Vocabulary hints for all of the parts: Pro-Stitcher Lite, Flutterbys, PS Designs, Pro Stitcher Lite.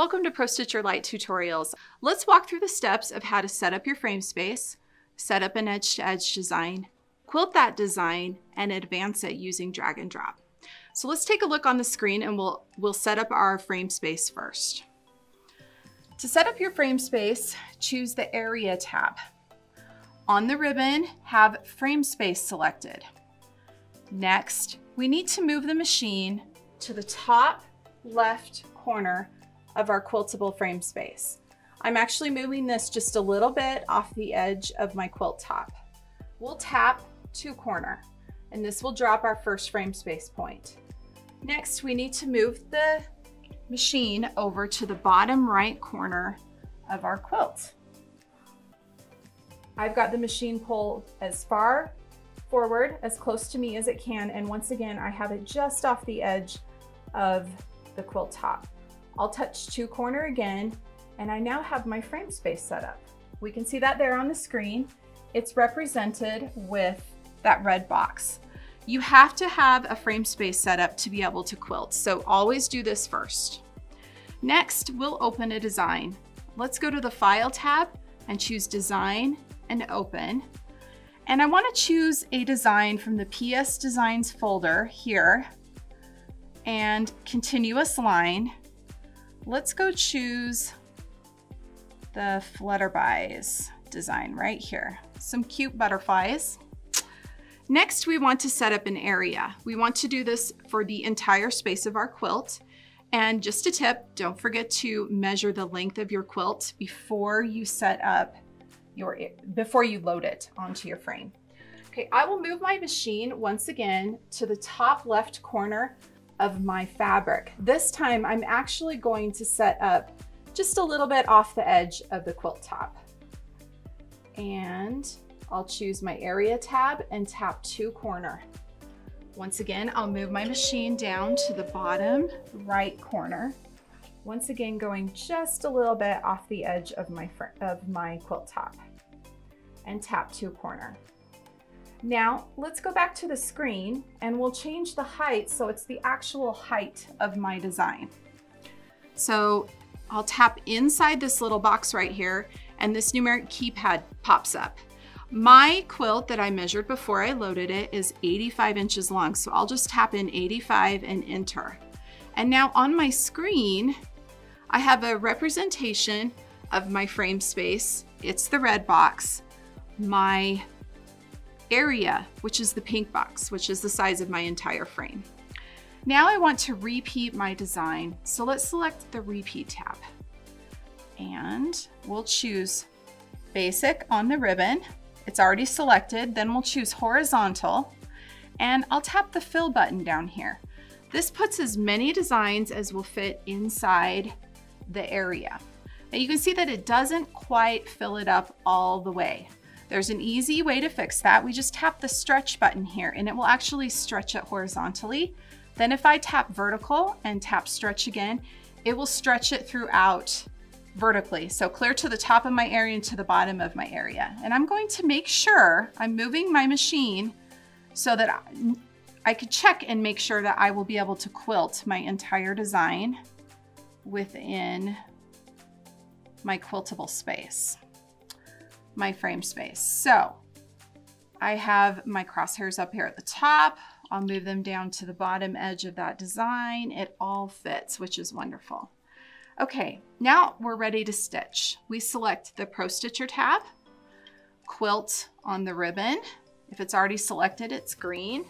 Welcome to Pro Stitcher Lite Tutorials. Let's walk through the steps of how to set up your frame space, set up an edge-to-edge design, quilt that design, and advance it using drag and drop. So let's take a look on the screen and we'll set up our frame space first. To set up your frame space, choose the Area tab. On the ribbon, have Frame Space selected. Next, we need to move the machine to the top left corner of our quiltable frame space. I'm actually moving this just a little bit off the edge of my quilt top. We'll tap to corner, and this will drop our first frame space point. Next, we need to move the machine over to the bottom right corner of our quilt. I've got the machine pulled as far forward, as close to me as it can, and once again I have it just off the edge of the quilt top. I'll touch to corner again, and I now have my frame space set up. We can see that there on the screen. It's represented with that red box. You have to have a frame space set up to be able to quilt, so always do this first. Next, we'll open a design. Let's go to the File tab and choose Design and Open. And I want to choose a design from the PS Designs folder here and Continuous Line. Let's go choose the Flutterbys design right here. Some cute butterflies. Next, we want to set up an area. We want to do this for the entire space of our quilt. And just a tip, don't forget to measure the length of your quilt before you set up before you load it onto your frame. Okay, I will move my machine once again to the top left corner of my fabric. This time I'm actually going to set up just a little bit off the edge of the quilt top. And I'll choose my Area tab and tap to corner. Once again, I'll move my machine down to the bottom right corner. Once again, going just a little bit off the edge of my quilt top and tap to corner. Now let's go back to the screen and we'll change the height so it's the actual height of my design. So I'll tap inside this little box right here and this numeric keypad pops up. My quilt that I measured before I loaded it is 85 inches long, so I'll just tap in 85 and enter. And now on my screen, I have a representation of my frame space. It's the red box, my area, which is the pink box, which is the size of my entire frame. Now I want to repeat my design, so let's select the Repeat tab. And we'll choose Basic on the ribbon. It's already selected. Then we'll choose Horizontal, and I'll tap the Fill button down here. This puts as many designs as will fit inside the area. Now you can see that it doesn't quite fill it up all the way. There's an easy way to fix that. We just tap the Stretch button here, and it will actually stretch it horizontally. Then if I tap Vertical and tap Stretch again, it will stretch it throughout vertically, so clear to the top of my area and to the bottom of my area. And I'm going to make sure I'm moving my machine so that I could check and make sure that I will be able to quilt my entire design within my quiltable space, my frame space. So I have my crosshairs up here at the top. I'll move them down to the bottom edge of that design. It all fits, which is wonderful. Okay, now we're ready to stitch. We select the Pro Stitcher tab, quilt on the ribbon. If it's already selected, it's green.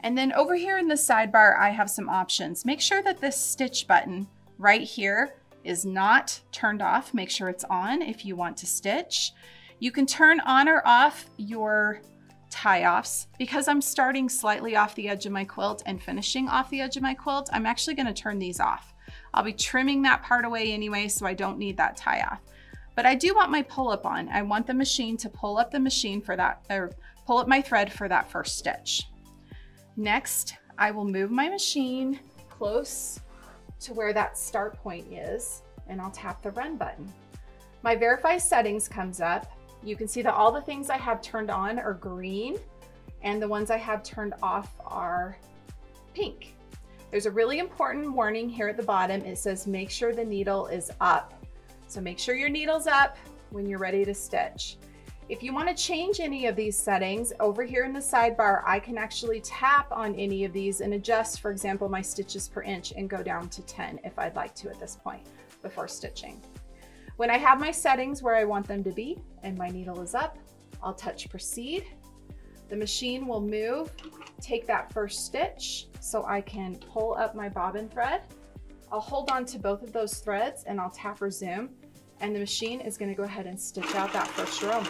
And then over here in the sidebar, I have some options. Make sure that this stitch button right here is not turned off. Make sure it's on if you want to stitch. You can turn on or off your tie-offs. Because I'm starting slightly off the edge of my quilt and finishing off the edge of my quilt, I'm actually gonna turn these off. I'll be trimming that part away anyway, so I don't need that tie off. But I do want my pull up on. I want the machine to pull up my thread for that first stitch. Next, I will move my machine close to where that start point is, and I'll tap the Run button. My Verify Settings comes up. You can see that all the things I have turned on are green, and the ones I have turned off are pink. There's a really important warning here at the bottom. It says, make sure the needle is up. So make sure your needle's up when you're ready to stitch. If you want to change any of these settings, over here in the sidebar, I can actually tap on any of these and adjust, for example, my stitches per inch and go down to 10 if I'd like to at this point before stitching. When I have my settings where I want them to be and my needle is up, I'll touch proceed. The machine will move, take that first stitch so I can pull up my bobbin thread. I'll hold on to both of those threads and I'll tap resume, and the machine is going to go ahead and stitch out that first row.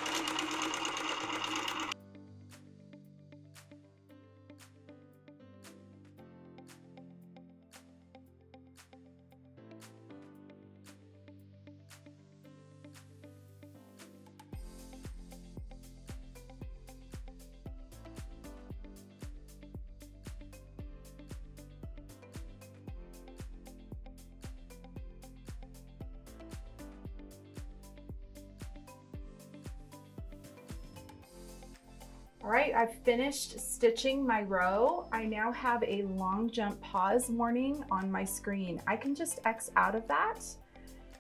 All right, I've finished stitching my row. I now have a long jump pause warning on my screen. I can just X out of that,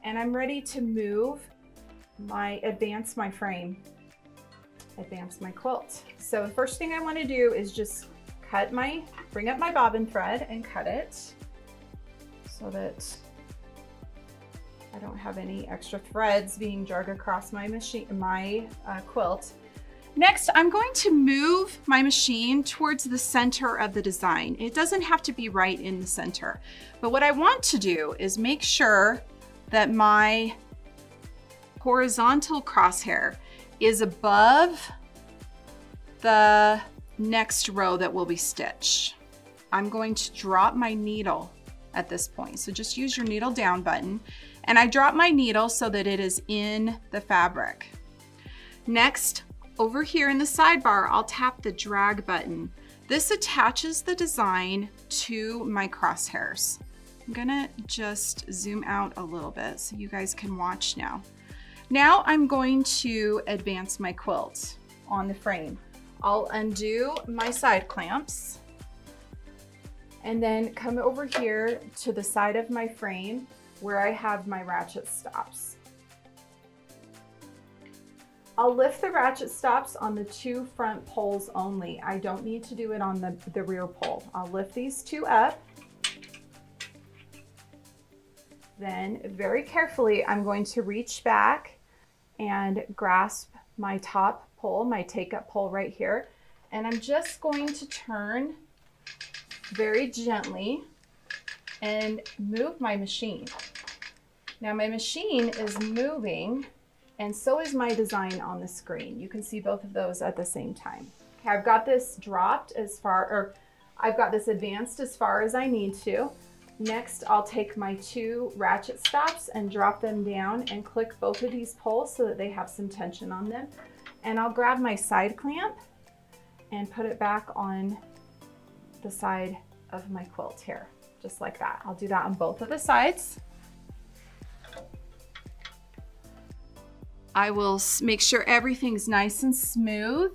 and I'm ready to move my, advance my frame, advance my quilt. So the first thing I want to do is just cut my, bring up my bobbin thread and cut it so that I don't have any extra threads being jarred across my machine, my quilt. Next, I'm going to move my machine towards the center of the design. It doesn't have to be right in the center, but what I want to do is make sure that my horizontal crosshair is above the next row that will be stitched. I'm going to drop my needle at this point. So just use your needle down button, and I drop my needle so that it is in the fabric. Next, over here in the sidebar, I'll tap the drag button. This attaches the design to my crosshairs. I'm gonna just zoom out a little bit so you guys can watch now. Now I'm going to advance my quilt on the frame. I'll undo my side clamps and then come over here to the side of my frame where I have my ratchet stops. I'll lift the ratchet stops on the two front poles only. I don't need to do it on the rear pole. I'll lift these two up. Then very carefully, I'm going to reach back and grasp my top pole, my take up pole right here. And I'm just going to turn very gently and move my machine. Now my machine is moving, and so is my design on the screen. You can see both of those at the same time. Okay, I've got this dropped as far, or I've got this advanced as far as I need to. Next, I'll take my two ratchet stops and drop them down and click both of these poles so that they have some tension on them. And I'll grab my side clamp and put it back on the side of my quilt here, just like that. I'll do that on both of the sides. I will make sure everything's nice and smooth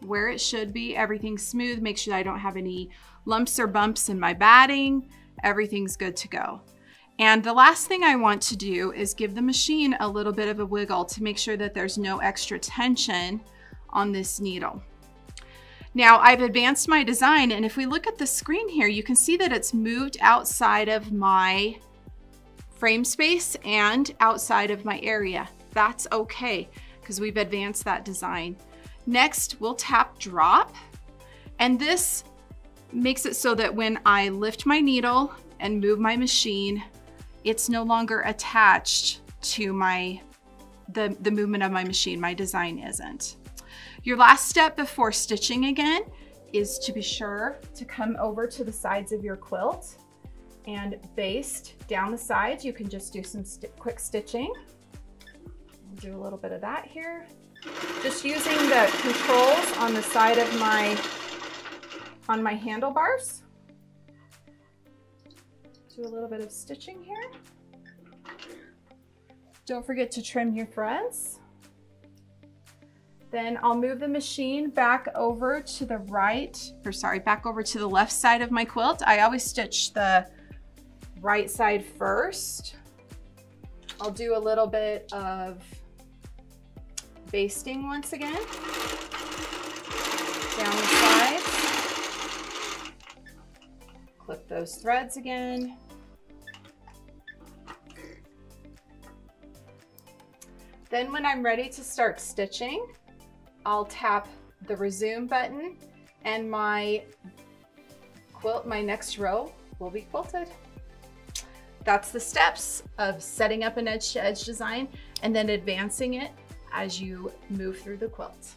where it should be. Everything's smooth. Make sure that I don't have any lumps or bumps in my batting. Everything's good to go. And the last thing I want to do is give the machine a little bit of a wiggle to make sure that there's no extra tension on this needle. Now I've advanced my design, and if we look at the screen here, you can see that it's moved outside of my frame space and outside of my area. That's okay, because we've advanced that design. Next, we'll tap drop. And this makes it so that when I lift my needle and move my machine, it's no longer attached to the movement of my machine. My design isn't. Your last step before stitching again is to be sure to come over to the sides of your quilt and baste down the sides. You can just do some quick stitching. Do a little bit of that here. Just using the controls on the side of my handlebars. Do a little bit of stitching here. Don't forget to trim your threads. Then I'll move the machine back over to the right, or sorry, back over to the left side of my quilt. I always stitch the right side first. I'll do a little bit of basting once again, down the sides, clip those threads again. Then when I'm ready to start stitching, I'll tap the resume button and my quilt, my next row will be quilted. That's the steps of setting up an edge-to-edge design and then advancing it as you move through the quilt.